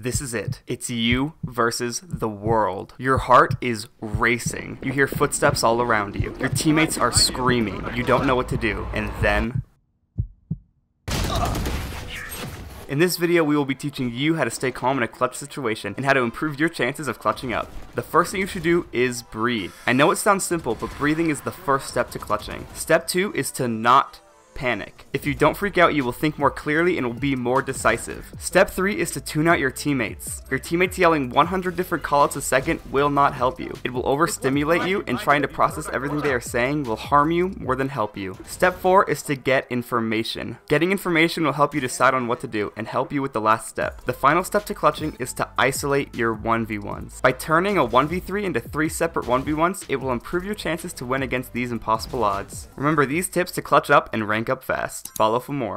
This is it. It's you versus the world. Your heart is racing. You hear footsteps all around you. Your teammates are screaming. You don't know what to do. And then... In this video, we will be teaching you how to stay calm in a clutch situation and how to improve your chances of clutching up. The first thing you should do is breathe. I know it sounds simple, but breathing is the first step to clutching. Step 2 is to not panic. If you don't freak out, you will think more clearly and will be more decisive. Step 3 is to tune out your teammates. Your teammates yelling 100 different callouts a second will not help you. It will overstimulate you, and trying to process everything they are saying will harm you more than help you. Step 4 is to get information. Getting information will help you decide on what to do and help you with the last step. The final step to clutching is to isolate your 1v1s. By turning a 1v3 into 3 separate 1v1s, it will improve your chances to win against these impossible odds. Remember these tips to clutch up and rank up fast. Follow for more.